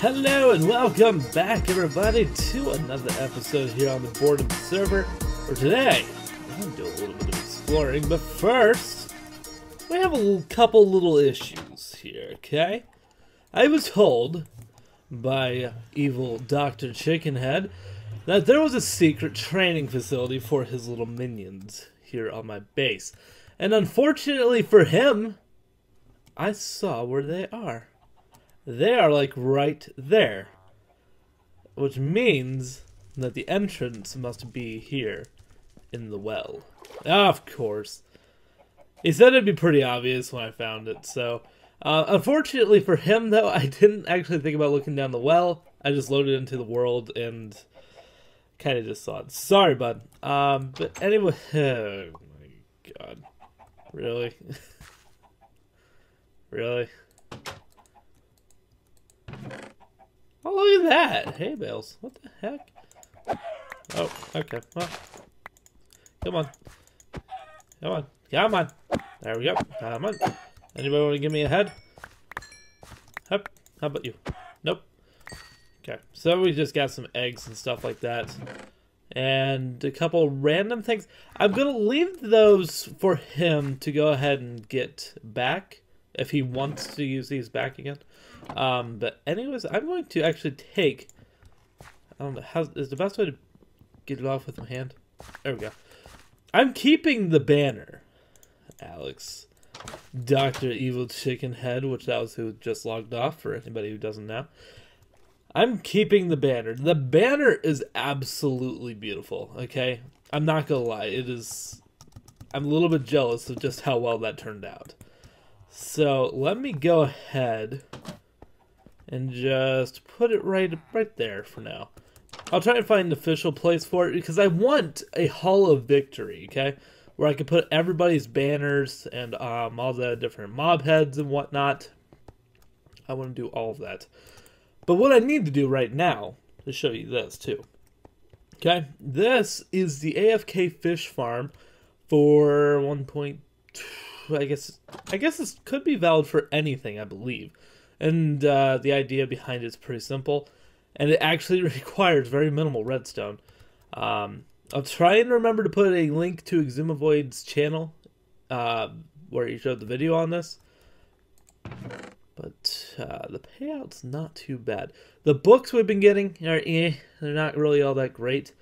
Hello and welcome back, everybody, to another episode here on the Boredom of the server. For today, I'm going to do a little bit of exploring, but first, we have a couple little issues here, okay? I was told by evil Dr. Chickenhead that there was a secret training facility for his little minions here on my base. And unfortunately for him, I saw where they are. They are like right there, which means that the entrance must be here in the well. Of course. He said it'd be pretty obvious when I found it, so unfortunately for him, though, I didn't actually think about looking down the well. I just loaded into the world and kind of just saw it. Sorry, bud. But anyway, oh my god. Really? Really? Oh, look at that! Hay bales. What the heck? Oh, okay. Well, come on. Come on. Come on. There we go. Come on. Anybody want to give me a head? Hup. How about you? Nope. Okay. So we just got some eggs and stuff like that. And a couple random things. I'm going to leave those for him to go ahead and get back, if he wants to use these back again. But anyways, I'm going to actually take, I don't know, is the best way to get it off with my hand? There we go. I'm keeping the banner, Alex. Dr. Evil Chickenhead, which that was who just logged off, for anybody who doesn't know. I'm keeping the banner. The banner is absolutely beautiful, okay? I'm not going to lie. I'm a little bit jealous of just how well that turned out. So let me go ahead and just put it right there for now. I'll try and find an official place for it because I want a Hall of Victory, okay? Where I can put everybody's banners and all the different mob heads and whatnot. I want to do all of that. But what I need to do right now is show you this too. Okay, this is the AFK Fish Farm for 1.2. I guess this could be valid for anything, I believe. And the idea behind it is pretty simple. And it actually requires very minimal redstone. I'll try and remember to put a link to Exumavoid's channel where he showed the video on this. But the payout's not too bad. The books we've been getting are they're not really all that great.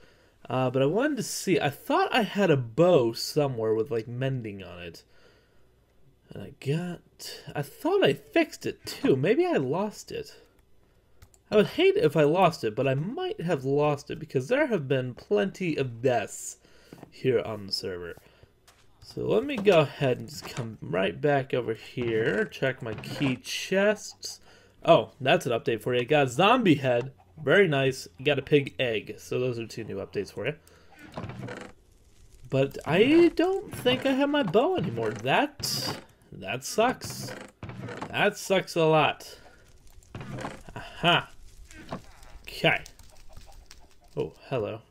But I wanted to see. I thought I had a bow somewhere with like mending on it. And I thought I fixed it too. Maybe I lost it. I would hate it if I lost it, but I might have lost it because there have been plenty of deaths here on the server. So let me go ahead and just come right back over here. Check my key chests. Oh, that's an update for you. I got a zombie head. Very nice. I got a pig egg. So those are two new updates for you. But I don't think I have my bow anymore. That sucks. That sucks a lot. Aha. Okay. Oh, hello.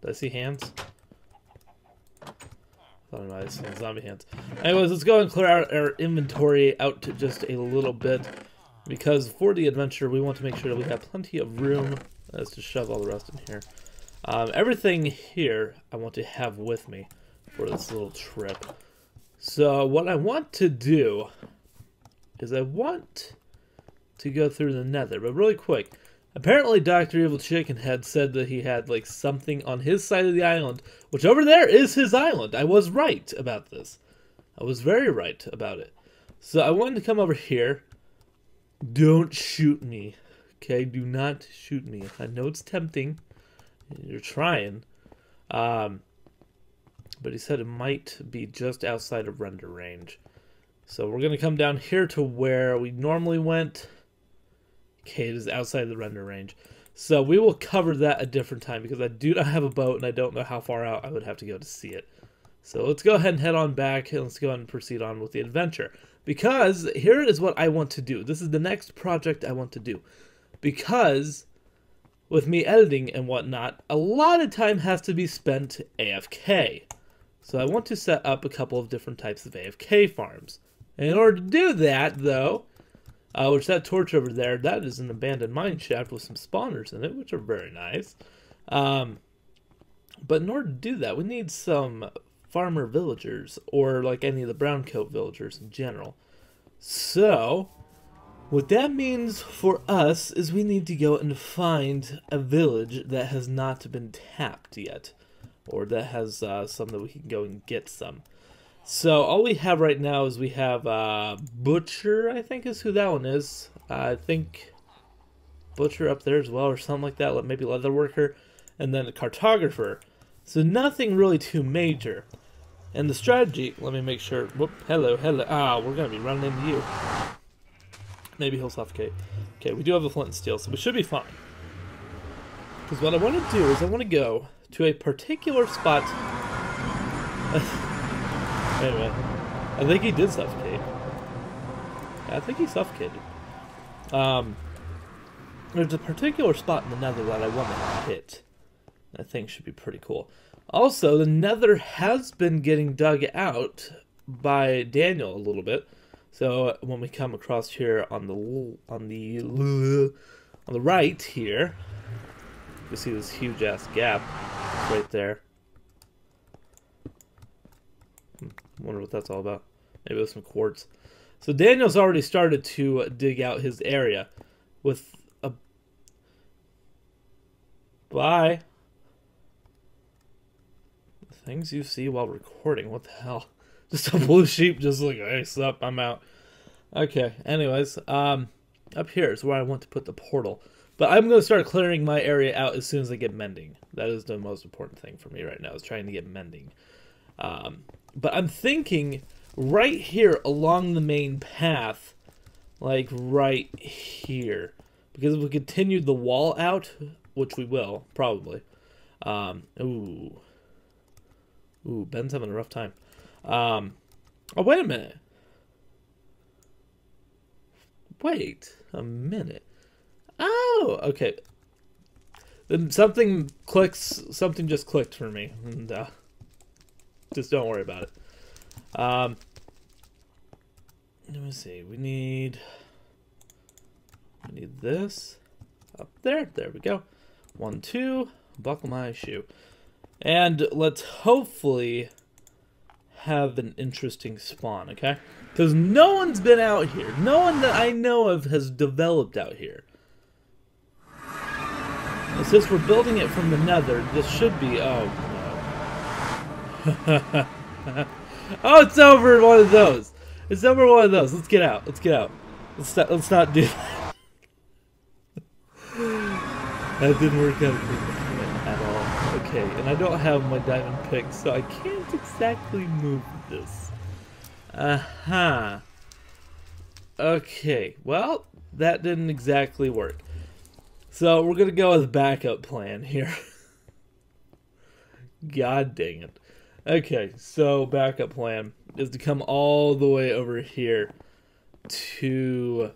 Did I see hands? I don't know, I see zombie hands. Anyways, let's go and clear out our inventory out to just a little bit. Because for the adventure, we want to make sure that we have plenty of room as to shove all the rest in here. Everything here I want to have with me for this little trip. So what I want to do is I want to go through the nether, but really quick. Apparently Dr. Evil Chickenhead said that he had like something on his side of the island, which over there is his island. I was right about this. I was very right about it. So I wanted to come over here. Don't shoot me. Okay, do not shoot me. I know it's tempting. You're trying. But he said it might be just outside of render range. So we're going to come down here to where we normally went. Okay, it is outside the render range. So we will cover that a different time because I do not have a boat and I don't know how far out I would have to go to see it. So let's go ahead and head on back and let's go ahead and proceed on with the adventure. Because here is what I want to do. This is the next project I want to do. Because with me editing and whatnot, a lot of time has to be spent AFK. So I want to set up a couple of different types of AFK farms. And in order to do that, though, Which that torch over there, that is an abandoned mine shaft with some spawners in it, which are very nice. But in order to do that, we need some farmer villagers, or like any of the brown coat villagers in general. So what that means for us is we need to go and find a village that has not been tapped yet, or that has some that we can go and get some. So all we have right now is we have Butcher, I think is who that one is. I think Butcher up there as well, or something like that, maybe Leatherworker, and then the Cartographer. So nothing really too major. And the strategy, let me make sure, whoop, hello, hello, ah, we're going to be running into you. Maybe he'll suffocate. Okay, we do have a flint and steel, so we should be fine. Because what I want to do is I want to go to a particular spot. Anyway, I think he did suffocate. I think he suffocated. There's a particular spot in the nether that I want to hit. I think should be pretty cool. Also, the nether has been getting dug out by Daniel a little bit. So when we come across here on the right here, you see this huge ass gap right there. Wonder what that's all about. Maybe with some quartz. So Daniel's already started to dig out his area with a. Bye. The things you see while recording. What the hell? Just a blue sheep, just like, hey, sup, I'm out. Okay, anyways, up here is where I want to put the portal. But I'm going to start clearing my area out as soon as I get mending. That is the most important thing for me right now, is trying to get mending. But I'm thinking right here along the main path, like right here. Because if we continue the wall out, which we will, probably. Ooh. Ooh, Ben's having a rough time. Oh, wait a minute. Wait a minute. Oh, okay. Then something clicks, something just clicked for me. And, just don't worry about it. Let me see. We need this up there. There we go. 1, 2, buckle my shoe. And let's hopefully have an interesting spawn, okay? Because no one's been out here. No one that I know of has developed out here. And since we're building it from the nether, this should be... Oh, no. Oh, it's over one of those. It's over one of those. Let's get out. Let's get out. Let's not do that. That didn't work out at all. Okay, and I don't have my diamond pick, so I can't exactly move this. Uh-huh. Okay, well, that didn't exactly work. So we're going to go with a backup plan here. God dang it. Okay, so backup plan is to come all the way over here to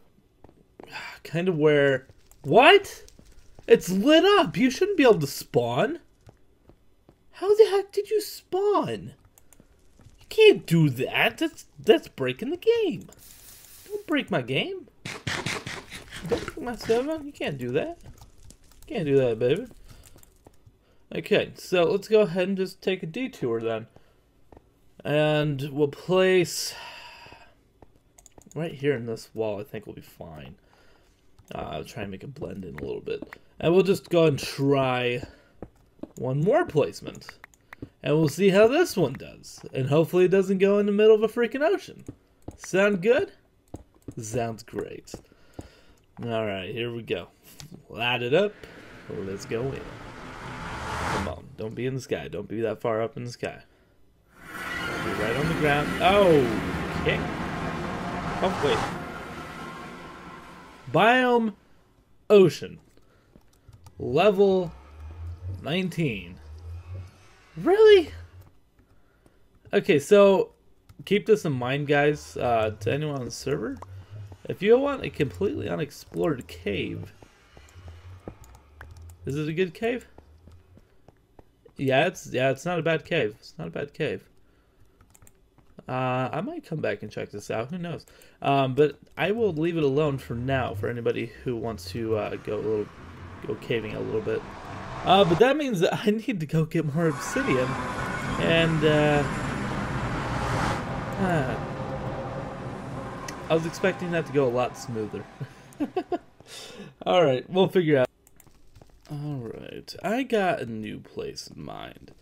kind of where... What? It's lit up! You shouldn't be able to spawn! How the heck did you spawn? You can't do that. That's breaking the game. Don't break my game. Don't break my server. You can't do that. You can't do that, baby. Okay, so let's go ahead and just take a detour then. And we'll place... Right here in this wall, I think we'll be fine. I'll try and make it blend in a little bit. And we'll just go ahead and try... one more placement, and we'll see how this one does, and hopefully it doesn't go in the middle of a freaking ocean. Sound good? Sounds great. All right, here we go. Light it up. Let's go in. Come on, don't be in the sky. Don't be that far up in the sky. Be right on the ground. Oh, okay. Oh wait. Biome, ocean, level. 19. Really? Okay, so keep this in mind, guys, to anyone on the server. If you want a completely unexplored cave... Is it a good cave? Yeah, it's not a bad cave. It's not a bad cave. I might come back and check this out. Who knows? But I will leave it alone for now for anybody who wants to go caving a little bit. But that means that I need to go get more obsidian. And I was expecting that to go a lot smoother. All right, we'll figure out. All right, I got a new place in mind.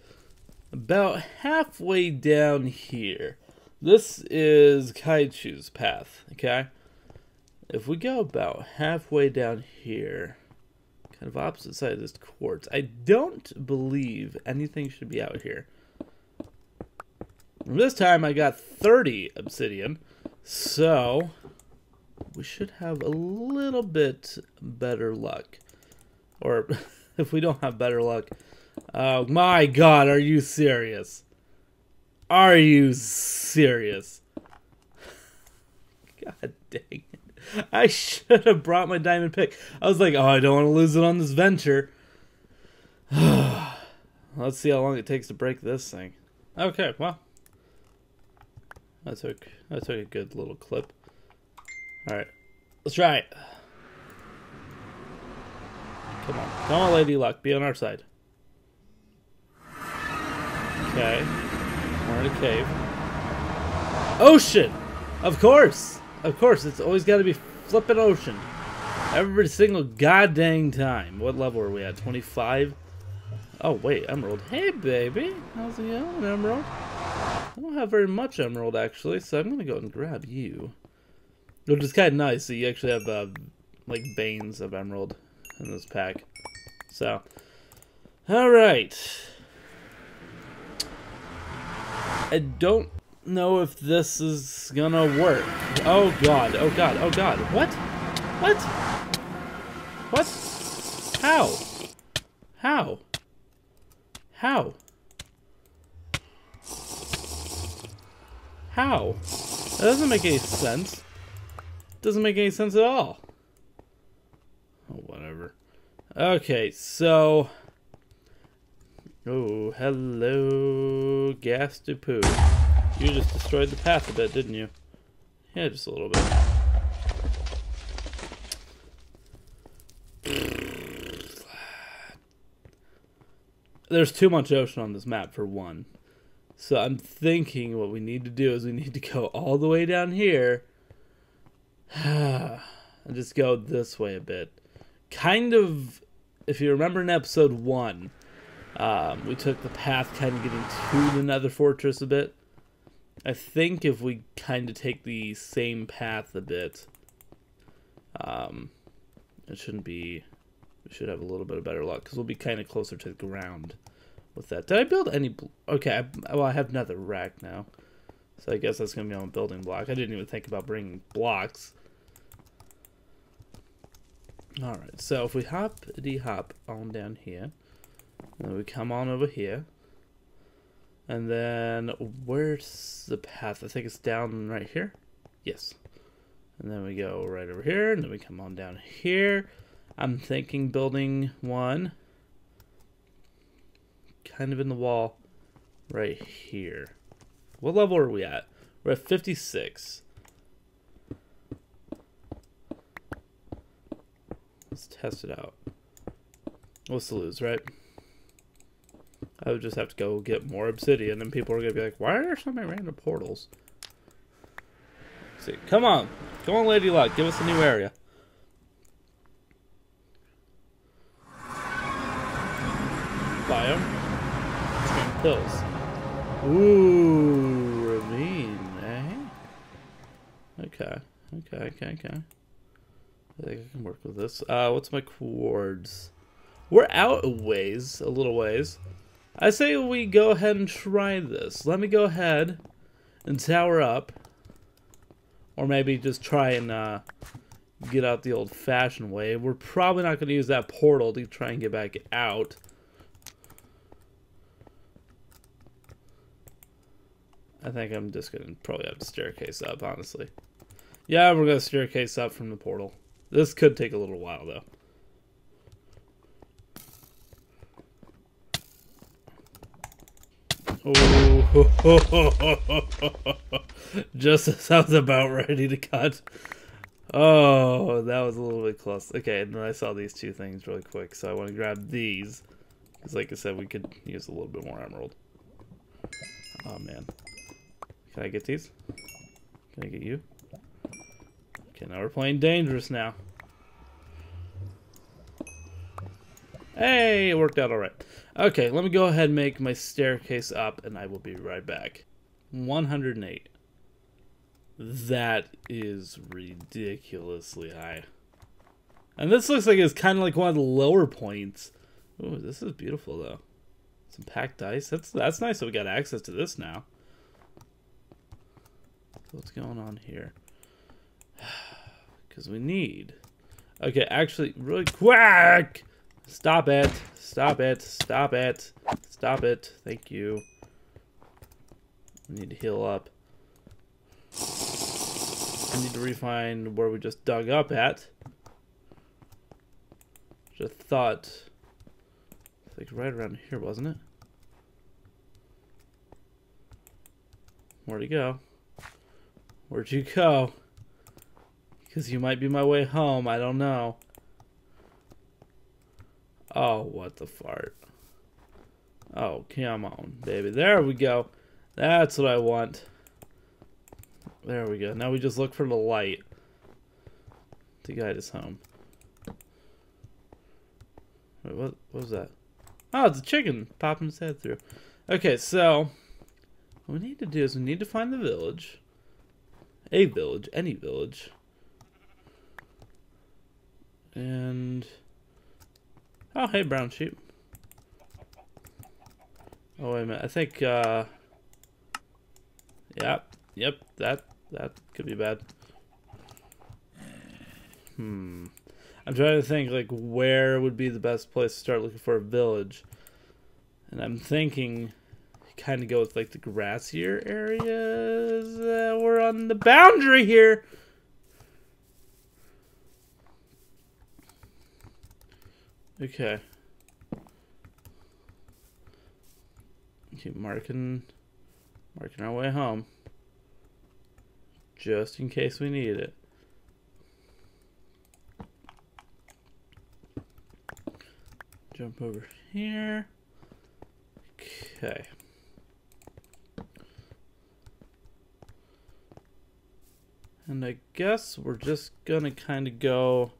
About halfway down here. This is Kaichu's path, okay? If we go about halfway down here, kind of opposite side of this quartz, I don't believe anything should be out here. This time I got 30 obsidian, so we should have a little bit better luck. Or if we don't have better luck, oh my god, are you serious? Are you serious? God dang it. I should have brought my diamond pick. I was like, oh, I don't want to lose it on this venture. Let's see how long it takes to break this thing. Okay, well. I took a good little clip. Alright. Let's try it. Come on. Come on, Lady Luck. Be on our side. Okay. We're in a cave. Ocean! Of course! Of course, it's always got to be flippin' ocean. Every single goddamn time. What level are we at? 25? Oh, wait, Emerald. Hey, baby! How's it going, Emerald? I don't have very much Emerald, actually, so I'm going to go and grab you. Which is kind of nice that you actually have, like, veins of Emerald in this pack. So, alright. I don't know if this is gonna work. Oh god, oh god, oh god. What? What? What? How? How? How? How? That doesn't make any sense. Doesn't make any sense at all. Oh, whatever. Okay, so... Oh, hello, Gastapoo. You just destroyed the path a bit, didn't you? Yeah, just a little bit. There's too much ocean on this map, for one. So I'm thinking what we need to do is we need to go all the way down here. And just go this way a bit. Kind of, if you remember in episode 1... we took the path kind of getting to the Nether Fortress a bit. I think if we kind of take the same path a bit, it shouldn't be... We should have a little bit of better luck, because we'll be kind of closer to the ground with that. Did I build any... Okay, well, I have another rack now. So I guess that's going to be on a building block. I didn't even think about bringing blocks. Alright, so if we hop on down here... And then we come on over here. And then, where's the path? I think it's down right here. Yes. And then we go right over here. And then we come on down here. I'm thinking building one. Kind of in the wall right here. What level are we at? We're at 56. Let's test it out. What's the lose, right? I would just have to go get more obsidian, and people are going to be like, why are there so many random portals? Let's see, come on. Come on, Lady Luck. Give us a new area. Biome. Some pills. Ooh, ravine, eh? Okay. I think I can work with this. What's my cords? We're out a little ways. I say we go ahead and try this. Let me go ahead and tower up. Or maybe just try and get out the old-fashioned way. We're probably not going to use that portal to try and get back out. I think I'm just going to probably have to staircase up, honestly. Yeah, we're going to staircase up from the portal. This could take a little while, though. Oh, just as I was about ready to cut. Oh, that was a little bit close. Okay, and then I saw these two things really quick, so I want to grab these. Because like I said, we could use a little bit more emerald. Oh, man. Can I get these? Can I get you? Okay, now we're playing dangerous now. Hey, it worked out all right. Okay, let me go ahead and make my staircase up, and I will be right back. 108. That is ridiculously high. And this looks like it's kind of like one of the lower points. Ooh, this is beautiful, though. Some packed ice. That's nice that we got access to this now. So what's going on here? Because we need... Okay, actually, really quick! Stop it. Stop it. Stop it. Stop it. Thank you. I need to heal up. I need to refine where we just dug up at. Just thought. It's like right around here, wasn't it? Where'd he go? Where'd you go? Because you might be my way home. I don't know. Oh, what the fart. Oh, come on, baby. There we go. That's what I want. There we go. Now we just look for the light to guide us home. Wait, what was that? Oh, it's a chicken popping his head through. Okay, so what we need to do is we need to find the village. A village, any village. And... Oh, hey, brown sheep. Oh, wait a minute. I think, Yep, that could be bad. I'm trying to think, like, where would be the best place to start looking for a village? And I'm thinking kind of go with, like, the grassier areas. We're on the boundary here! Okay. Keep marking our way home. Just in case we need it. Jump over here. Okay. And I guess we're just gonna kind of go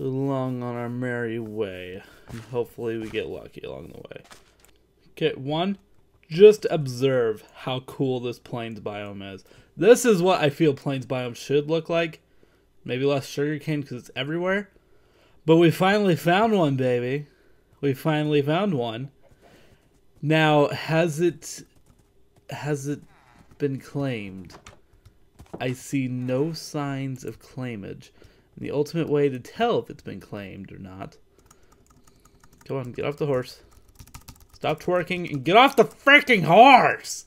along on our merry way, and hopefully we get lucky along the way. Okay, one, just observe how cool this plains biome is. This is what I feel plains biome should look like. Maybe less sugarcane because it's everywhere. But we finally found one, baby. We finally found one. Now, has it been claimed? I see no signs of claimage. The ultimate way to tell if it's been claimed or not. Come on, get off the horse. Stop twerking and get off the freaking horse!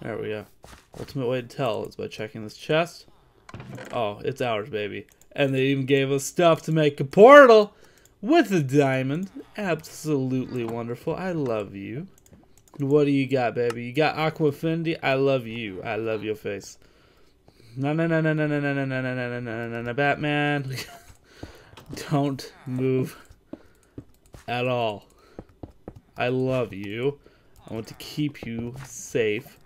There we go. Ultimate way to tell is by checking this chest. Oh, it's ours, baby. And they even gave us stuff to make a portal with a diamond. Absolutely wonderful. I love you. What do you got, baby? You got Aquafendi? I love you. I love your face. No, Batman. Don't move at all. I love you. I want to keep you safe.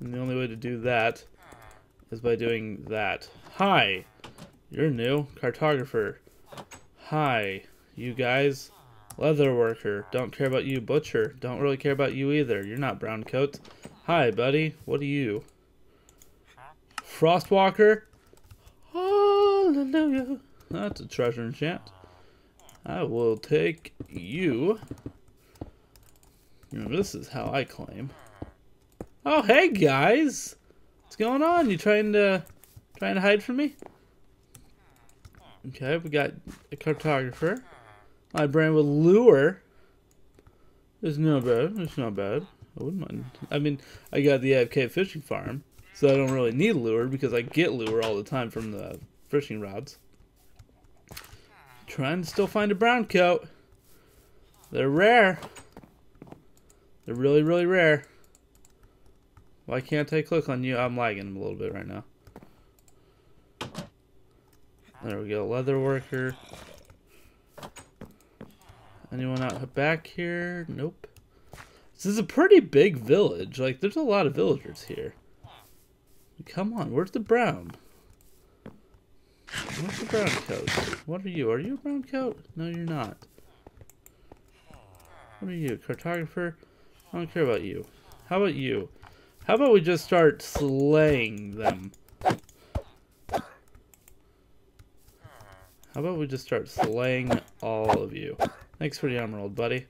And the only way to do that is by doing that. Hi, you're new. Cartographer. Hi, you guys. Leather worker. Don't care about you. Butcher. Don't really care about you either. You're not brown coat. Hi, buddy. What are you? Frostwalker? Hallelujah. That's a treasure enchant. I will take you. This is how I claim. Oh, hey, guys. What's going on? You trying to hide from me? Okay, we got a cartographer. My brain will lure. It's not bad. It's not bad. I wouldn't mind. I mean, I got the AFK fishing farm, so I don't really need lure because I get lure all the time from the fishing rods. Trying to still find a brown coat. They're rare. They're really, really rare. Why can't I click on you? I'm lagging a little bit right now. There we go. Leather worker. Anyone out back here? Nope. This is a pretty big village. Like, there's a lot of villagers here. Come on, where's the brown? Where's the brown coat? What are you? Are you a brown coat? No, you're not. What are you, cartographer? I don't care about you. How about you? How about we just start slaying them? How about we just start slaying all of you? Thanks for the emerald, buddy.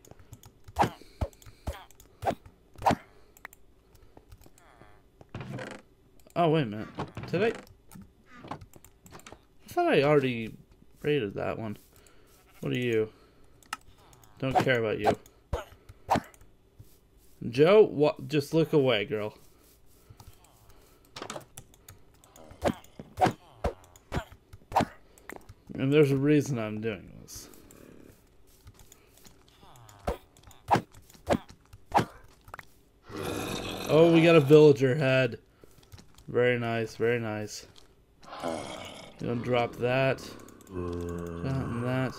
Oh, wait a minute. Did I thought I already raided that one. What are you? Don't care about you. Joe, what? Just look away, girl. And there's a reason I'm doing this. Oh, we got a villager head. Very nice, very nice. Gonna drop that. Dropping that.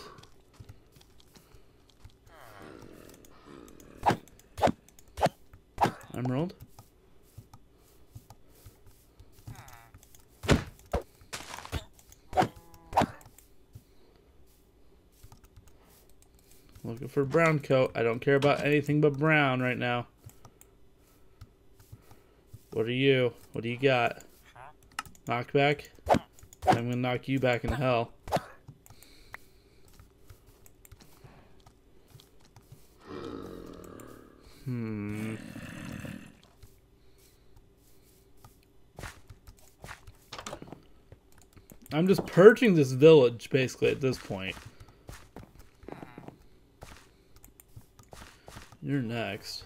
Emerald. Looking for brown coat. I don't care about anything but brown right now. What are you? What do you got? Knockback? I'm gonna knock you back in hell. Hmm. I'm just purging this village, basically, at this point. You're next.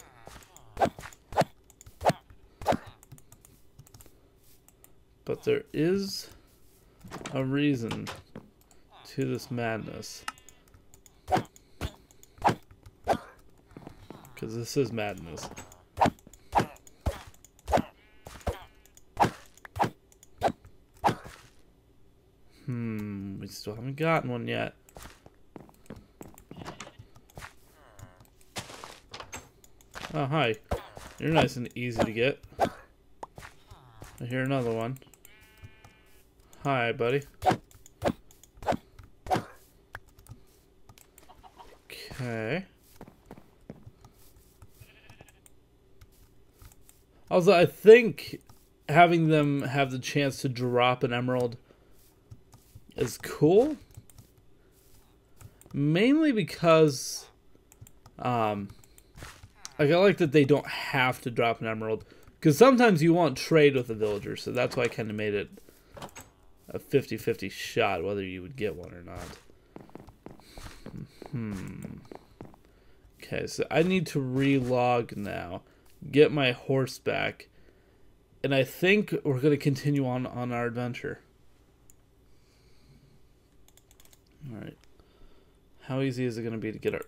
But there is a reason to this madness. Because this is madness. We still haven't gotten one yet. Oh, hi. You're nice and easy to get. I hear another one. Hi, buddy. Okay. Also, I think having them have the chance to drop an emerald is cool, mainly because like I like that they don't have to drop an emerald, because sometimes you want trade with a villager, so that's why I kind of made it a 50-50 shot whether you would get one or not. Okay, so I need to relog now, get my horse back, and I think we're going to continue on our adventure. Alright, how easy is it going to be to get our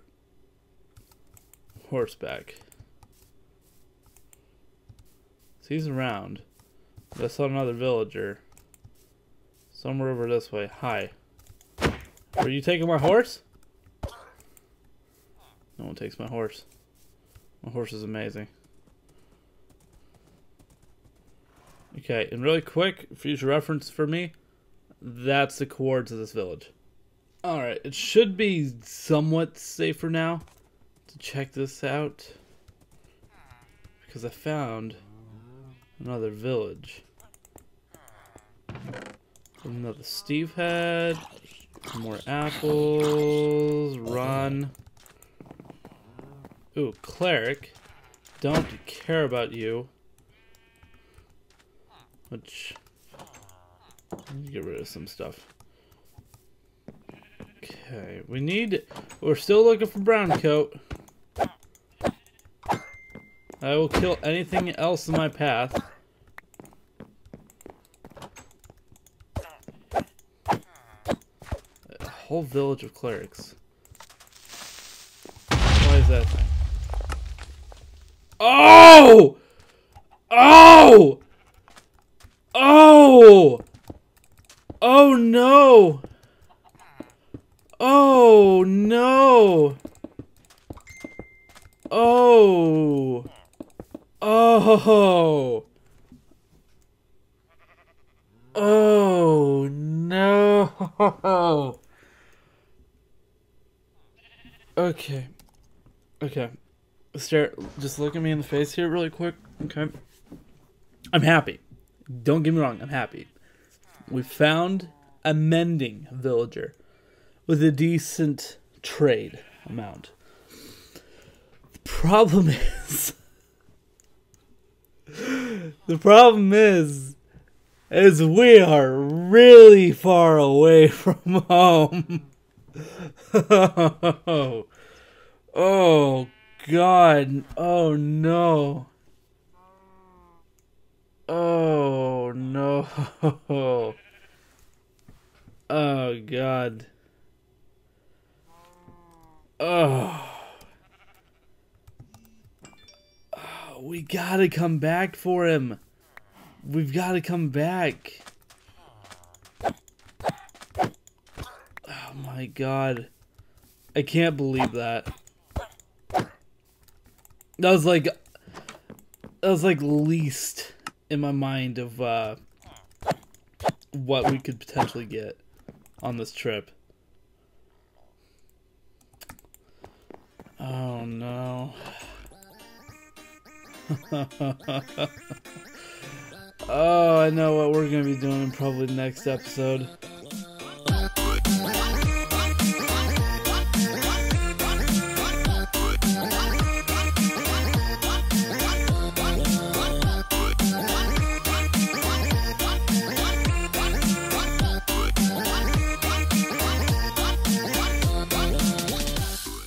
horse back? So he's around. I saw another villager. Somewhere over this way. Hi. Are you taking my horse? No one takes my horse. My horse is amazing. Okay, and really quick, future reference for me, that's the coordinates of this village. Alright, it should be somewhat safer now to check this out, because I found another village. Another Steve head, some more apples, run. Ooh, cleric. Don't care about you. Which, let me get rid of some stuff. Okay, we need, we're still looking for brown coat. I will kill anything else in my path. A whole village of clerics. that? Oh! Oh! Oh! Oh no! Oh no! Oh! Oh! Oh no! Okay. Okay. Stare, just look at me in the face here really quick. Okay. I'm happy. Don't get me wrong, I'm happy. We found a mending villager with a decent trade amount. The problem is... the problem is we are really far away from home. Oh, oh God, oh no. Oh no. Oh God. Oh. Oh, we gotta come back for him. We've gotta come back. Oh my God. I can't believe that. That was like least in my mind of what we could potentially get on this trip. Oh no. Oh, I know what we're gonna be doing probably next episode.